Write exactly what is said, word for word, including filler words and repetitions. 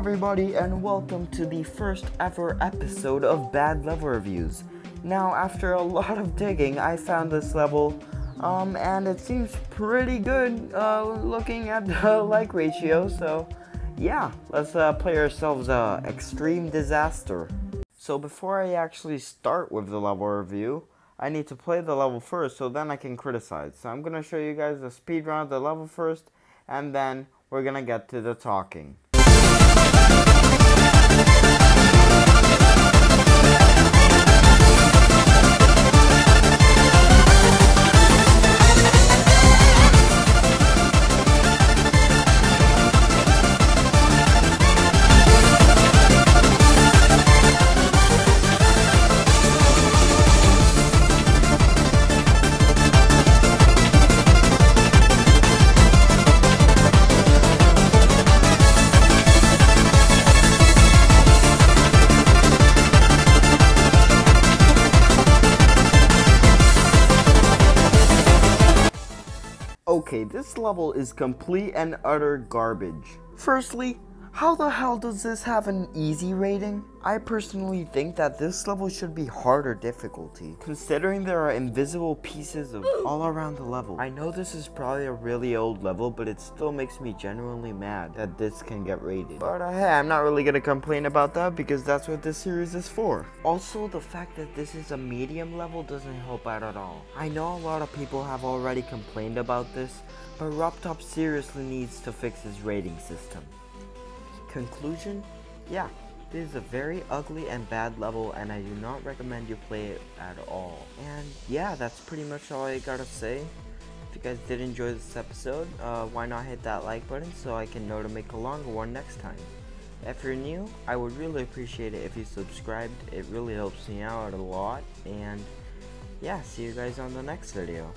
everybody, and welcome to the first ever episode of Bad Level Reviews. Now, after a lot of digging, I found this level, um, and it seems pretty good uh, looking at the like ratio, so yeah, let's uh, play ourselves uh, Extreme Disaster. So before I actually start with the level review, I need to play the level first so then I can criticize. So I'm going to show you guys the speedrun of the level first, and then we're going to get to the talking. Okay, this level is complete and utter garbage. Firstly, how the hell does this have an easy rating? I personally think that this level should be harder difficulty, considering there are invisible pieces of all around the level. I know this is probably a really old level, but it still makes me genuinely mad that this can get rated. But uh, hey, I'm not really gonna complain about that because that's what this series is for. Also, the fact that this is a medium level doesn't help out at all. I know a lot of people have already complained about this, but RobTop seriously needs to fix his rating system. Conclusion? Yeah, this is a very ugly and bad level, and I do not recommend you play it at all. And yeah, that's pretty much all I gotta say. If you guys did enjoy this episode, uh, why not hit that like button so I can know to make a longer one next time. If you're new, I would really appreciate it if you subscribed. It really helps me out a lot, and yeah, see you guys on the next video.